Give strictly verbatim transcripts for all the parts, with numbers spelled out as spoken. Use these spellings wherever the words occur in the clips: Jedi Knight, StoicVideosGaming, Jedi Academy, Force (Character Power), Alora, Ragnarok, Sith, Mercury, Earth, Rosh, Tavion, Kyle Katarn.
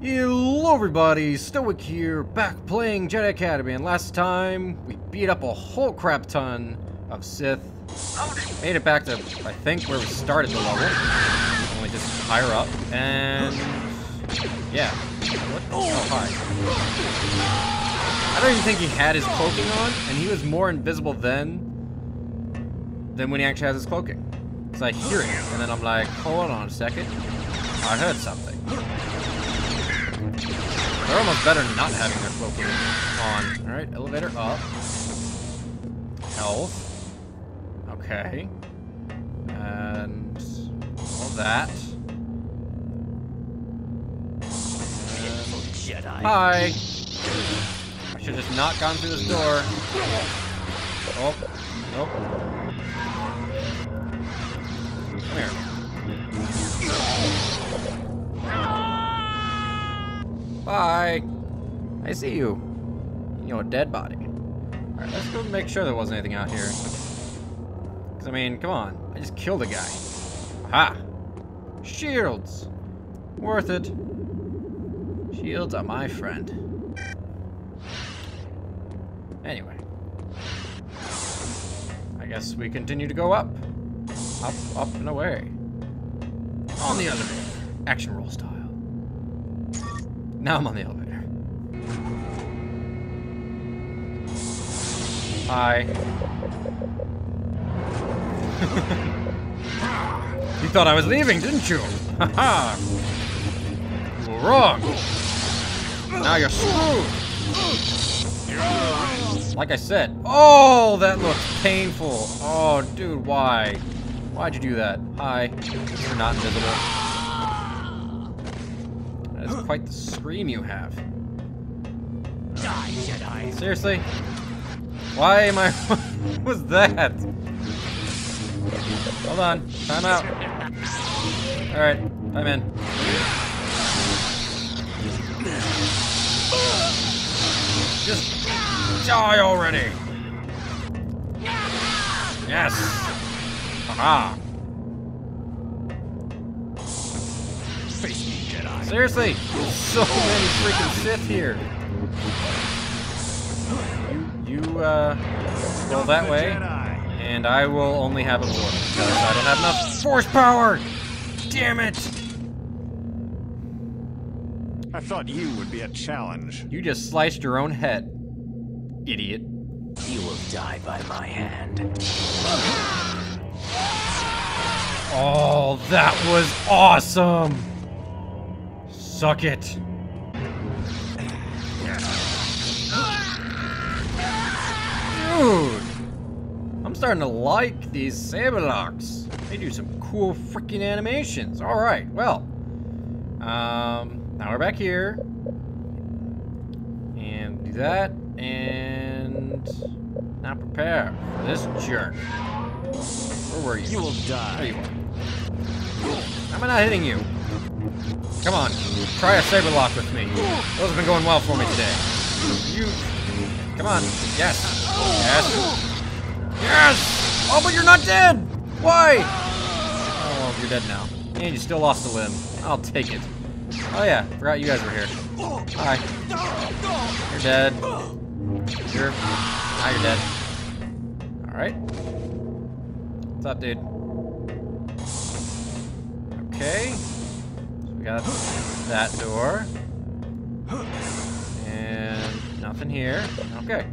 Hello everybody, Stoic here, back playing Jedi Academy, and last time we beat up a whole crap ton of Sith. Made it back to, I think, where we started the level. Only just higher up, and yeah. What? Oh, hi. I don't even think he had his cloaking on, and he was more invisible then than when he actually has his cloaking. Because I hear it, and then I'm like, hold on a second, I heard something. They're almost better not having their cloaking on. Alright, elevator up. Health. Okay. And all that. And hi! I should have just not gone through this door. Oh, nope. Come here. Bye. I see you. You're a dead body. Alright, let's go make sure there wasn't anything out here. Because, I mean, come on. I just killed a guy. Aha! Shields! Worth it. Shields are my friend. Anyway. I guess we continue to go up. Up, up, and away. On the elevator. Action roll style. Now I'm on the elevator. Hi. You thought I was leaving, didn't you? Haha! You were wrong. Now you're screwed. Like I said. Oh, that looks painful. Oh, dude, why? Why'd you do that? Hi. You're not invisible. That's quite the scream you have. Die, Jedi. Seriously? Why am I... What was that? Hold on. Time out. Alright. I'm in. Just die already! Yes! Aha! Seriously, so many freaking Sith here. You, you uh, go that way, and I will only have a absorb because I don't have enough force power. Damn it! I thought you would be a challenge. You just sliced your own head, idiot. You will die by my hand. Oh, that was awesome. Suck it. Dude. I'm starting to like these saber locks. They do some cool freaking animations. All right, well. Um, now we're back here. And do that. And now prepare for this jerk. Where were you? You will die. There you are. Am I not hitting you? Come on, try a saber lock with me. Those have been going well for me today. You, come on, yes, yes, yes! Oh, but you're not dead. Why? Oh, you're dead now, and you still lost a limb. I'll take it. Oh yeah, forgot you guys were here. Hi. You're dead. You're, now you're dead. All right. What's up, dude? Okay. Got that door. And nothing here. Okay.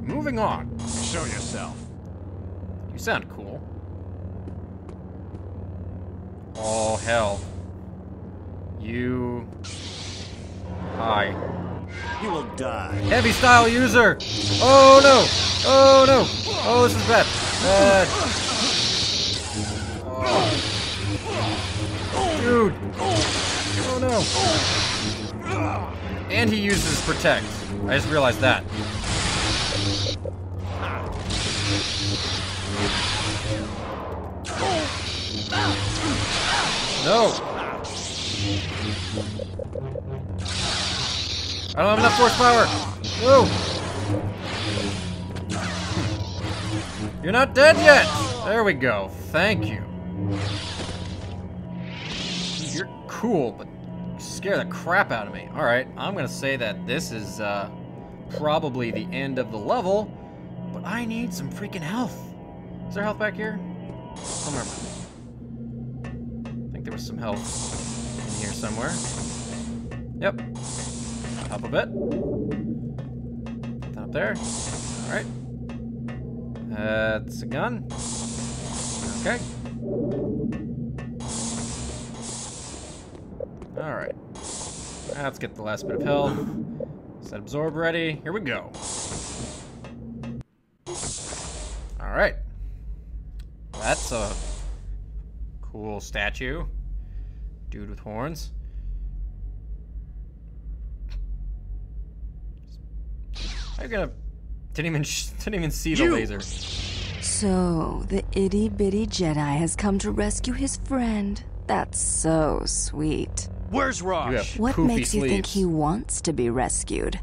Moving on. Show yourself. You sound cool. Oh, hell. You. Hi. You will die. Heavy style user. Oh, no. Oh, no. Oh, this is bad. Bad. Oh. Dude! Oh no! And he uses protect. I just realized that. No! I don't have enough force power! No! You're not dead yet! There we go. Thank you. Cool, but scare the crap out of me. All right, I'm gonna say that this is uh, probably the end of the level, but I need some freaking health. Is there health back here? I don't remember. I think there was some health in here somewhere. Yep. Up a bit. Nothing up there. All right. That's a gun. Okay. All right. Let's get the last bit of health. Set absorb ready. Here we go. All right. That's a cool statue. Dude with horns. I'm gonna. Didn't even sh didn't even see the you. laser. So the itty bitty Jedi has come to rescue his friend. That's so sweet. Where's Rosh? What makes sleeves. you think he wants to be rescued?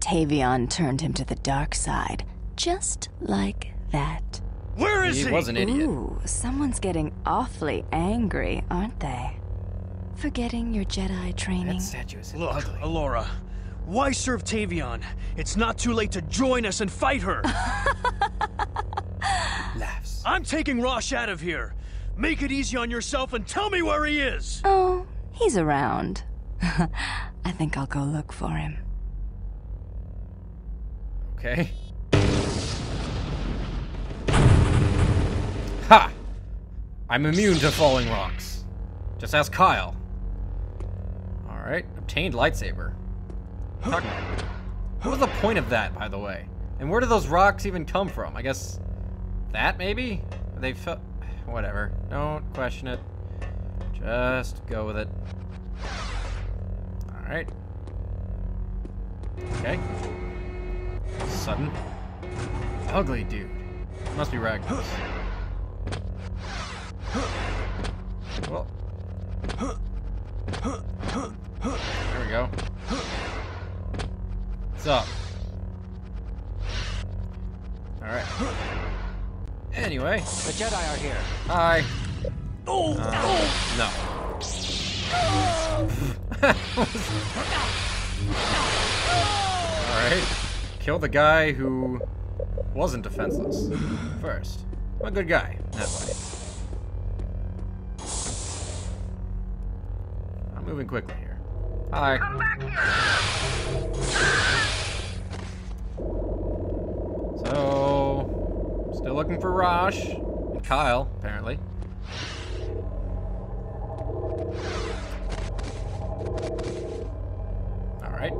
Tavion turned him to the dark side, just like that. Where is he? He was an idiot. Ooh, someone's getting awfully angry, aren't they? Forgetting your Jedi training. That statue is Look, ugly. Alora. Why serve Tavion? It's not too late to join us and fight her! Laughs. I'm taking Rosh out of here. Make it easy on yourself and tell me where he is! Oh, he's around. I think I'll go look for him. Okay. Ha! I'm immune to falling rocks. Just ask Kyle. Alright, obtained lightsaber. Talk. What was the point of that, by the way? And where do those rocks even come from? I guess that maybe? They fell. Whatever. Don't question it. Just go with it. Alright. Okay. Sudden. Ugly dude. Must be Ragnarok. Well. There we go. Up. Alright. Anyway. The Jedi are here. Hi. Oh, uh, no. Alright. Kill the guy who wasn't defenseless first. I'm a good guy. That way. I'm moving quickly here. Hi. Come back here. So, still looking for Rosh and Kyle, apparently. Alright,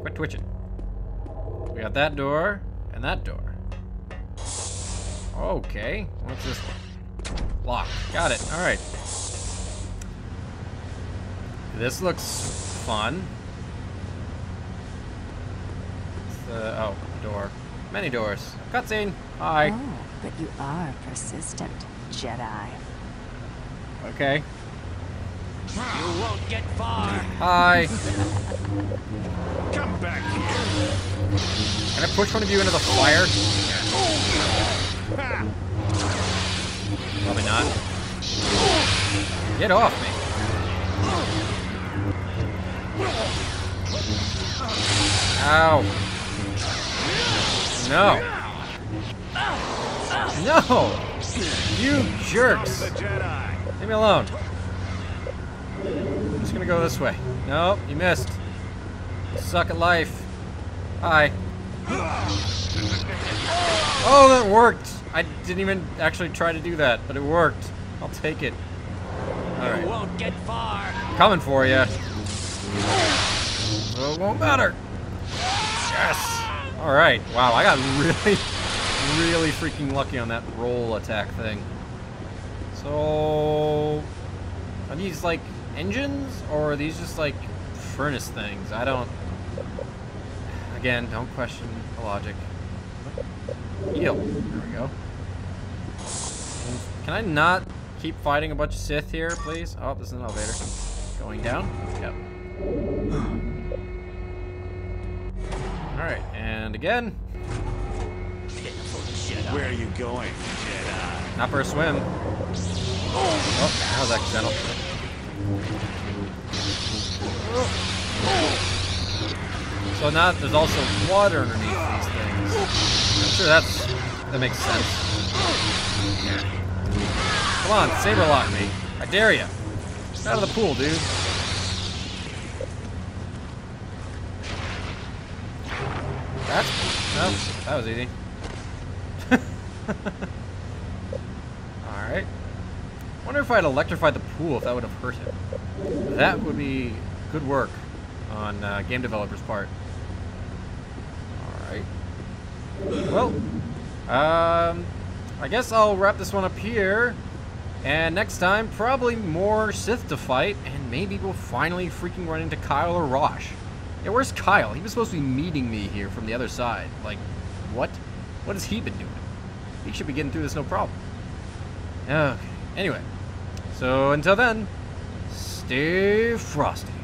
quit twitching. We got that door and that door. Okay, what's this one? Locked, got it, alright. This looks fun. Uh, oh, door. Many doors. Cutscene. Hi. Oh, but you are persistent, Jedi. Okay. You won't get far. Hi. Come back here. Can I push one of you into the fire? Probably not. Get off me. Ow. No. No! You jerks! Leave me alone. I'm just gonna go this way. No, you missed. You suck at life. Hi. Oh, that worked! I didn't even actually try to do that, but it worked. I'll take it. Alright. You won't get far. Coming for you. So it won't matter. Yes! Alright, wow, I got really, really freaking lucky on that roll attack thing. So, are these like engines or are these just like furnace things? I don't, again, don't question the logic. Heal, there we go. Can I not keep fighting a bunch of Sith here, please? Oh, this is an elevator. Going down, yep. Alright, and again. Where are you going, Jedi? Not for a swim. Oh, that was accidental. So now that there's also water underneath these things, I'm sure that's, that makes sense. Come on, saber lock me. I dare you. Get out of the pool, dude. That's, no, that was easy. Alright. I wonder if I'd electrified the pool, if that would have hurt him. That would be good work on uh, game developers' part. Alright. Well, um, I guess I'll wrap this one up here. And next time, probably more Sith to fight, and maybe we'll finally freaking run into Kyle or Rosh. Yeah, where's Kyle? He was supposed to be meeting me here from the other side. Like, what? What has he been doing? He should be getting through this no problem. Okay. Anyway, so until then, stay frosty.